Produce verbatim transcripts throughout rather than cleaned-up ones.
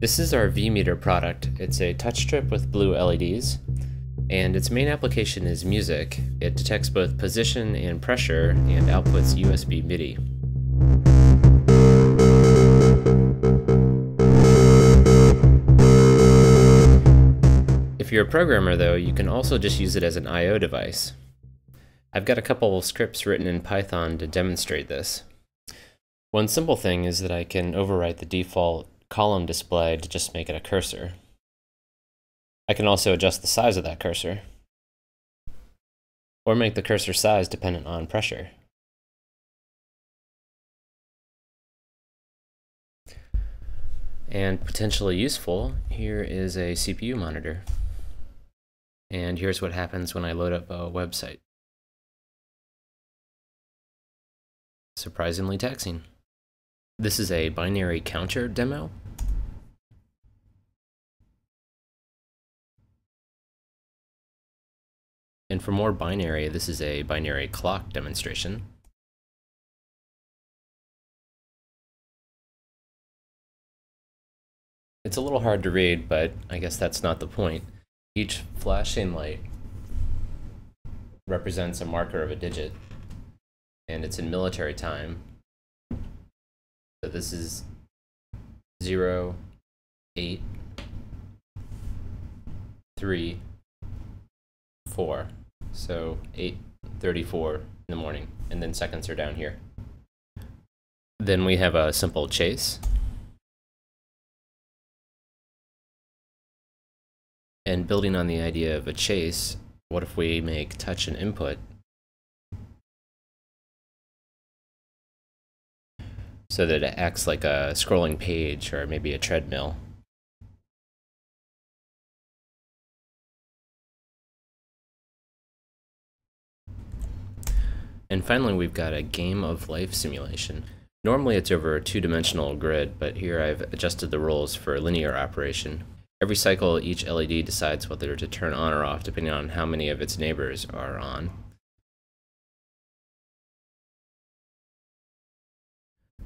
This is our VMeter product. It's a touch strip with blue L E Ds, and its main application is music. It detects both position and pressure and outputs U S B MIDI. If you're a programmer though, you can also just use it as an I O device. I've got a couple of scripts written in Python to demonstrate this. One simple thing is that I can overwrite the default column display to just make it a cursor. I can also adjust the size of that cursor, or make the cursor size dependent on pressure. And potentially useful, here is a C P U monitor. And here's what happens when I load up a website. Surprisingly taxing. This is a binary counter demo. And for more binary, this is a binary clock demonstration. It's a little hard to read, but I guess that's not the point. Each flashing light represents a marker of a digit, and it's in military time. So this is zero, eight, three, four. So eight thirty-four in the morning, and then seconds are down here. Then we have a simple chase. And building on the idea of a chase, what if we make touch an input? So that it acts like a scrolling page or maybe a treadmill. And finally, we've got a game of life simulation. Normally it's over a two-dimensional grid, but here I've adjusted the rules for a linear operation. Every cycle, each L E D decides whether to turn on or off depending on how many of its neighbors are on.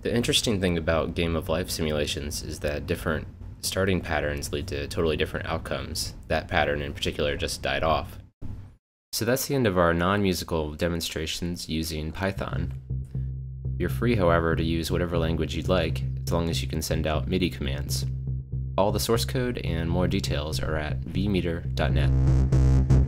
The interesting thing about game of life simulations is that different starting patterns lead to totally different outcomes. That pattern in particular just died off. So that's the end of our non-musical demonstrations using Python. You're free, however, to use whatever language you'd like, as long as you can send out MIDI commands. All the source code and more details are at V meter dot net.